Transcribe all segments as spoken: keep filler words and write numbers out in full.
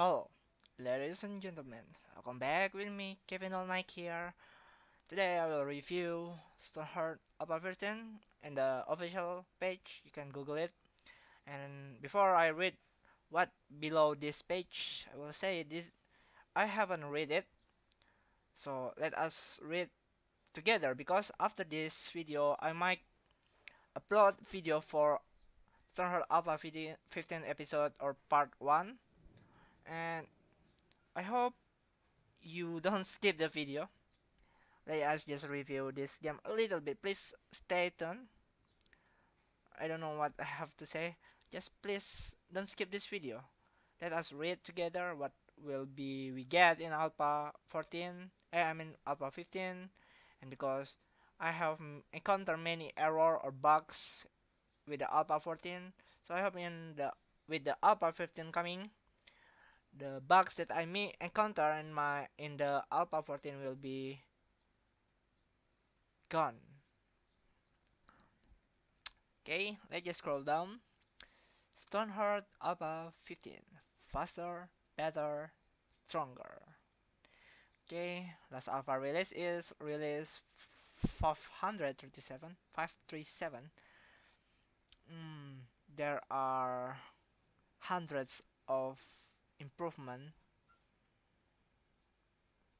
Hello, ladies and gentlemen, welcome back with me, Kevin Olnike here. Today I will review StoneHearth update version and the official page, you can Google it. And before I read what below this page, I will say this, I haven't read it. So let us read together, because after this video I might upload video for StoneHearth Alpha fifteen episode or part one, and I hope you don't skip the video. Let us just review this game a little bit. Please stay tuned. I don't know what I have to say, just please don't skip this video. Let us read together what will be we get in Alpha fourteen, I mean Alpha fifteen, and because I have encountered many error or bugs with the Alpha fourteen, so I hope in the with the Alpha fifteen coming, the bugs that I may encounter in my in the Alpha fourteen will be gone. Okay, let's just scroll down. StoneHearth Alpha fifteen, faster, better, stronger. Okay, last Alpha release is release five hundred thirty-seven. five thirty-seven. Mm, there are hundreds of improvement.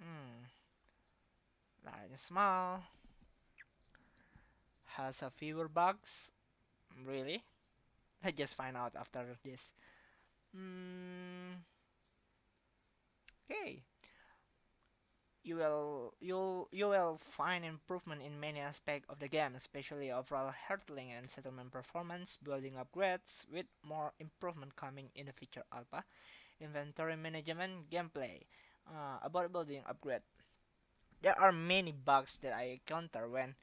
Mm. Large and small. Has a fewer bugs. Really? Let's just find out after this. Mm. Okay. You will you'll you will find improvement in many aspects of the game, especially overall hurdling and settlement performance, building upgrades, with more improvement coming in the future alpha, inventory management, gameplay. Uh, about building upgrade, there are many bugs that I encounter when,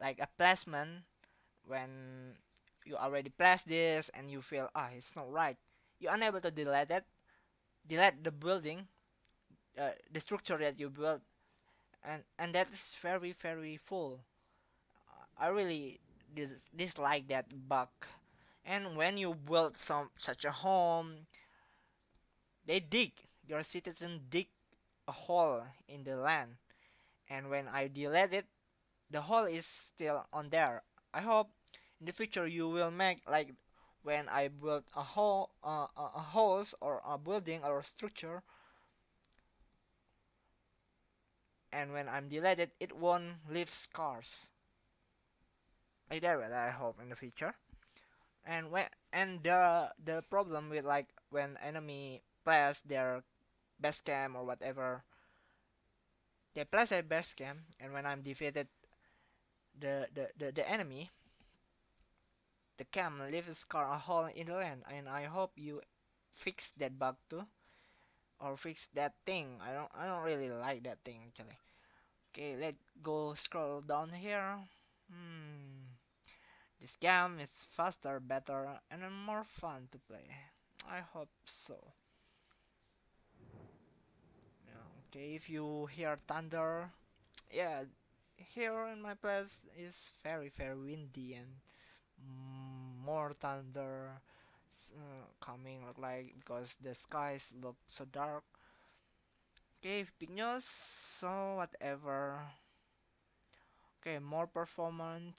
like a placement, when you already place this and you feel ah oh, it's not right, you're unable to delete it, delete the building. Uh, the structure that you built, and and that's very very full. uh, I really dis dislike that bug. And when you build some such a home, they dig, your citizen dig a hole in the land, and when I delete it, the hole is still on there. I hope in the future you will make, like when I build a hole, uh, a house or a building or a structure, and when I'm deleted, it won't leave scars. Like that, I hope in the future. And when and the the problem with, like, when enemy place their base camp or whatever, they place their base camp, and when I'm defeated, the the the, the enemy, the camp leaves a scar, a hole in the land. And I hope you fix that bug too, or fix that thing. I don't I don't really like that thing actually. Okay, let's go scroll down here. Hmm. This game is faster, better, and more fun to play. I hope so. Okay, if you hear thunder, yeah, here in my place is very very windy and more thunder Uh, coming, look like, because the skies look so dark. Okay, big news, so whatever. Okay, more performance,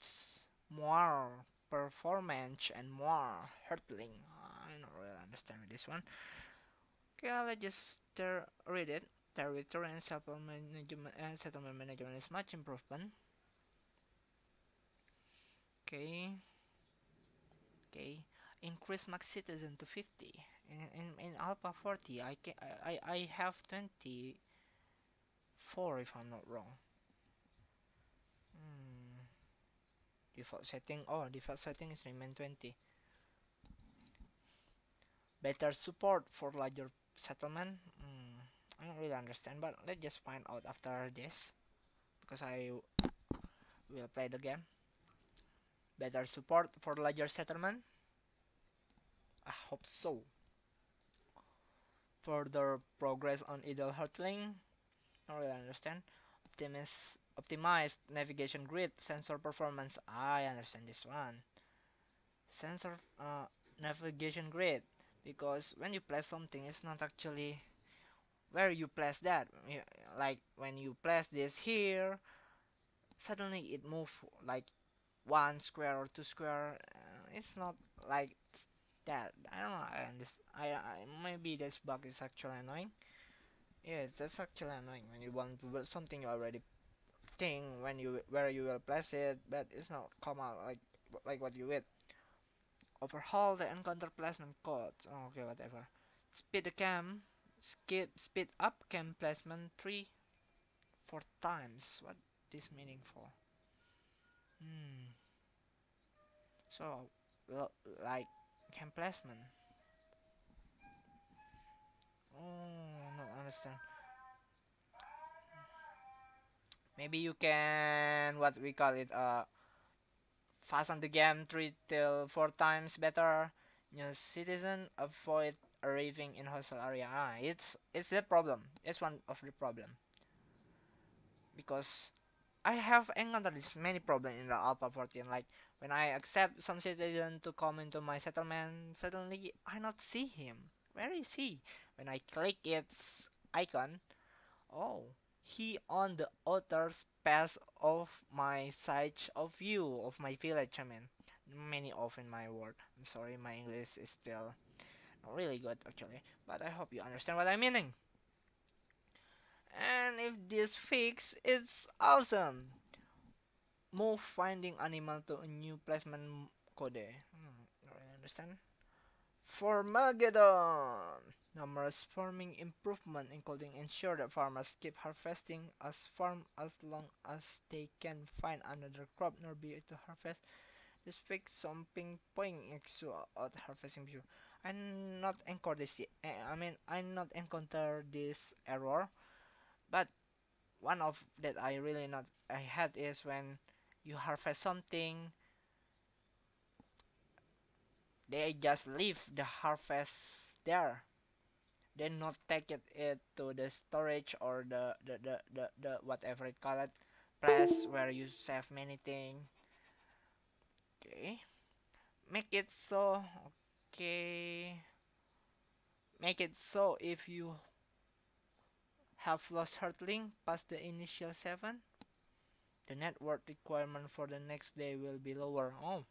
more performance, and more hurtling. I don't really understand this one. Okay, let's just read it. Territory and settlement management, and settlement management is much improvement. Okay. Okay. Increase max citizen to fifty. In, in in Alpha forty, I can I I have twenty-four if I'm not wrong. Hmm. Default setting. Oh, default setting is remain twenty. Better support for larger settlement. Hmm. I don't really understand, but let's just find out after this, because I will play the game. Better support for larger settlement. I hope so. Further progress on idle hurtling. I don't really understand. Optimis, optimized navigation grid, sensor performance. I understand this one. Sensor uh, navigation grid. because when you place something, it's not actually where you place that. Like when you place this here, suddenly it moves like one square or two square. Uh, it's not like that. I don't know. And this, I, I maybe this bug is actually annoying. Yes, that's actually annoying when you want to build something you already think when you where you will place it, but it's not come out like like what you did. Overhaul the encounter placement code. Oh, okay, whatever. Speed the cam. Skip speed up cam placement three, four times. What is meaningful? Hmm. So, well, like cam placement. Oh, no, understand. Maybe you can what we call it uh. fasten the game three till four times better. New citizen avoid arriving in hostile area. Ah, it's it's the problem. It's one of the problem. Because I have encountered this many problems in the Alpha fourteen. Like when I accept some citizen to come into my settlement, suddenly I not see him. Where is he? When I click its icon, oh, he on the outer path of my side of view of my village. I mean, many of in my world. I'm sorry, my English is still not really good actually, but I hope you understand what I'm meaning. And if this fix, it's awesome. Move finding animal to a new placement code. Hmm, not really understand. Farmageddon. Numerous farming improvement, including ensure that farmers keep harvesting as farm as long as they can find another crop nor be able to harvest. This fix some ping pong issue out harvesting view. I not encounter this. I mean, I not encounter this error, but one of that I really not I had is when you harvest something, they just leave the harvest there. Then not take it, it to the storage or the the, the, the, the whatever it called place where you save many things. Okay, make it so okay. Make it so if you have lost Heartlink past the initial seven, the net worth requirement for the next day will be lower. Oh,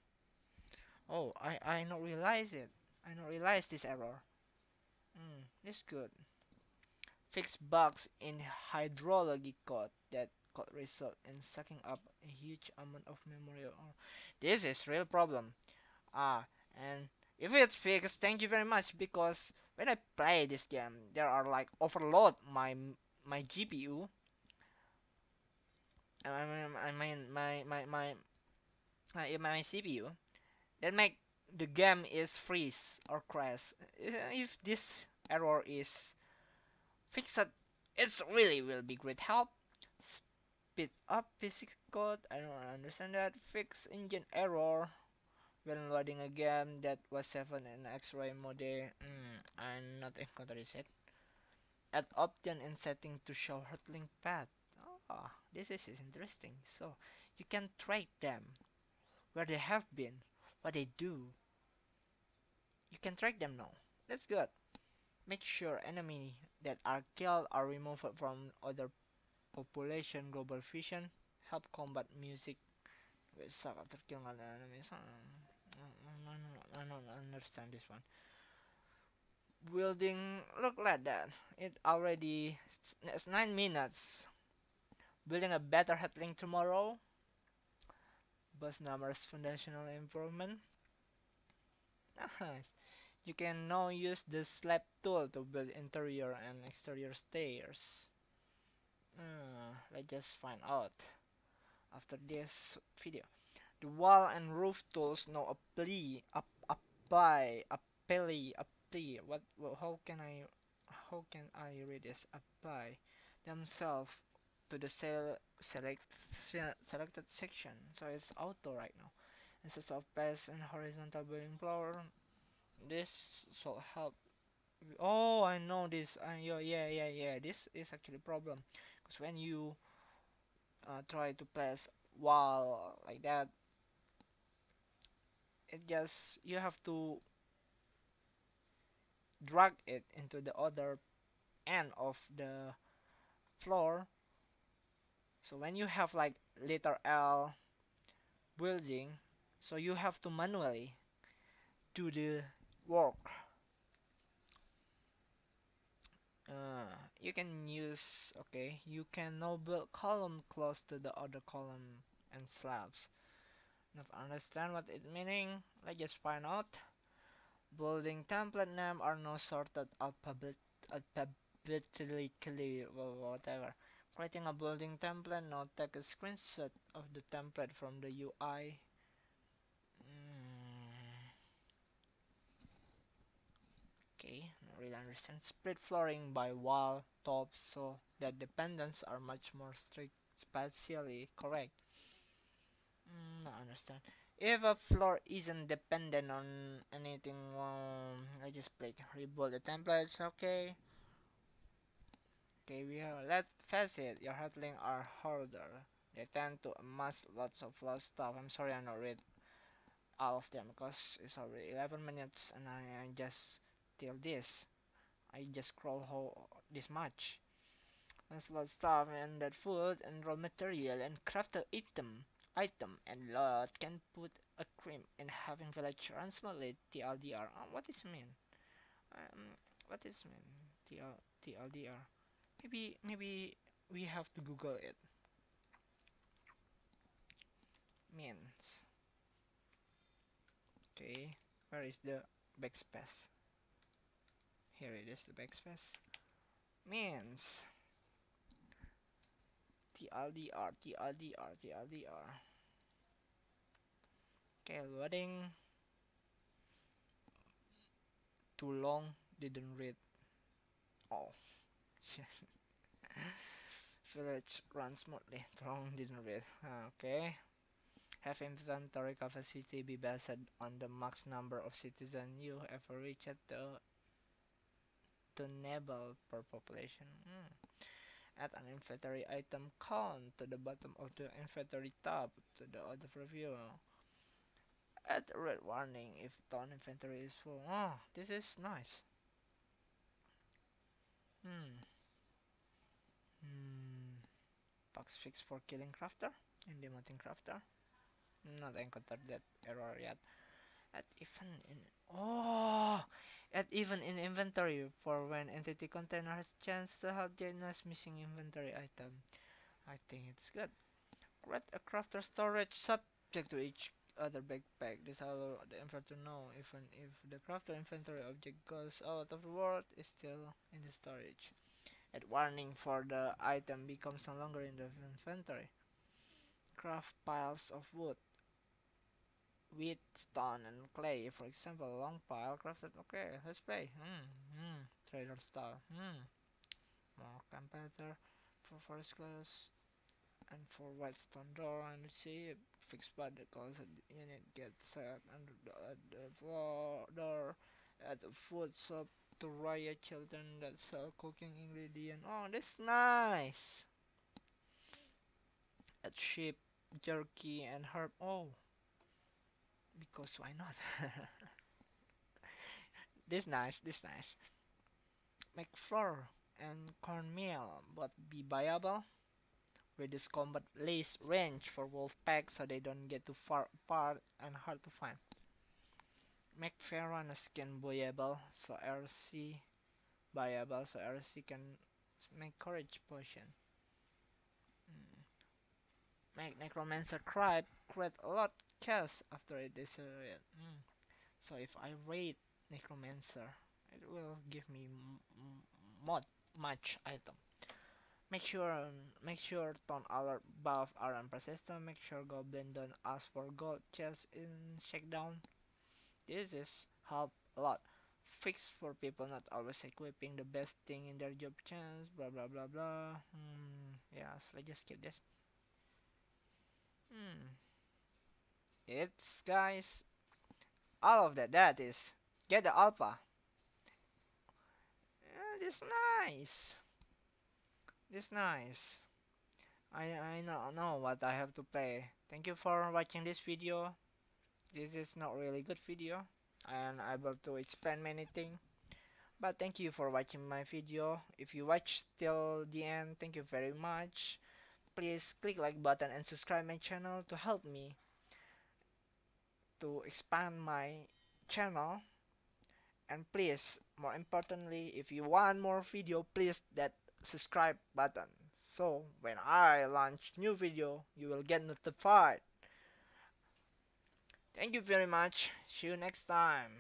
oh, I I not realize it. I not realize this error. Mm, this is good. Fix bugs in hydrology code that could result in sucking up a huge amount of memory. Or this is real problem. Ah, and if it's fixed, thank you very much, because when I play this game, there are like overload my my G P U. I mean, I mean my my my my my C P U. That make the game is freeze or crash. If this error is fixed, it really will be great help. Speed up physics code. I don't understand that. Fix engine error when loading a game that was seven in X-ray mode. Mm, I'm not encountered it. Add option in setting to show hurtling path. Oh, this is interesting. So you can track them where they have been. What they do, you can track them now. That's good. Make sure enemy that are killed are removed from other population. Global vision help combat music. We suck after killing other enemies. I don't understand this one. Building look like that. It already it's nine minutes. Building a better headlink tomorrow. Bus numbers foundational improvement. Nice. You can now use the slab tool to build interior and exterior stairs. Uh, let's just find out after this video. The wall and roof tools now apply, apply, apply, apply. What? How can I? How can I read this? Apply themselves to the sel select se selected section, so it's auto right now. Instead of pass and horizontal building floor, this should help. Oh, I know this. I yeah yeah yeah. This is actually a problem, because when you uh, try to place wall like that, it just you have to drag it into the other end of the floor. So when you have like letter L building, so you have to manually do the work. Uh, you can use, okay, you can now build column close to the other column and slabs. Not understand what it meaning, let's just find out. Building template name are now sorted alphabet alphabetically, whatever. Creating a building template, now take a screenshot of the template from the U I. Okay, not really understand. Split flooring by wall top so that dependents are much more strict, spatially correct. Mm, not understand. If a floor isn't dependent on anything, um, I just click rebuild the templates. Okay. Okay, we have. Let's face it, your heartlings are harder. They tend to amass lots of lost stuff. I'm sorry, I not read all of them because it's already eleven minutes, and I, I just. Till this, I just scroll how this much. That's a lot of stuff and that food and raw material and crafted item, item and lot can put a cream in having village translate T L D R. Oh, what does it mean? Um, what does it mean? T L D R. Maybe maybe we have to Google it. Means. Okay, where is the backspace? Here it is, the backspace means T L D R T L D R T L D R. Okay, loading. Too long, didn't read all. Village runs smoothly. Too long, didn't read. Okay. Have inventory capacity be based on the max number of citizens you ever reached the tunable per population. Mm. Add an inventory item count to the bottom of the inventory tab to the other preview. Add a red warning if town inventory is full. Oh, this is nice. Hmm. Hmm. Box fix for killing crafter and demoting crafter. Not encountered that error yet. Add even in. Oh. Add even in inventory for when entity container has chance to help the missing inventory item. I think it's good. Create a crafter storage subject to each other backpack. This allows the inventor to know even if the crafter inventory object goes out of the world, it's still in the storage. Add warning for the item becomes no longer in the inventory. Craft piles of wood, wheat, stone, and clay, for example, a long pile crafted. Okay, let's play. Hmm, hmm, trader style. Hmm, more competitor for forest class and for white stone door. And see, fixed by the cause unit gets set under the, uh, the floor door at the food shop to riot children that sell cooking ingredient. Oh, that's nice. At sheep, jerky, and herb. Oh. Because why not? This nice, this nice. Make flour and cornmeal, but be viable. Reduce combat lace range for wolf pack so they don't get too far apart and hard to find. Make Ferrana skin viable so R C viable so R C can make courage potion. Mm. Make necromancer cribe, create a lot. Chest after it is read. Mm. So if I raid necromancer, it will give me m m mod much item. Make sure um, make sure town alert buff are persistent. Make sure goblin don't ask for gold chest in shakedown. This is help a lot. Fix for people not always equipping the best thing in their job chance. Blah blah blah blah. Mm. Yeah, so let's just keep this. Hmm. It's guys, all of that. That is get the alpha. Yeah, this nice. This nice. I I don't know what I have to play. Thank you for watching this video. This is not really good video, and able to explain many things. But thank you for watching my video. If you watched till the end, thank you very much. Please click like button and subscribe my channel to help me to expand my channel. And please, more importantly, if you want more video, please that subscribe button. So when I launch new video, you will get notified. Thank you very much. See you next time.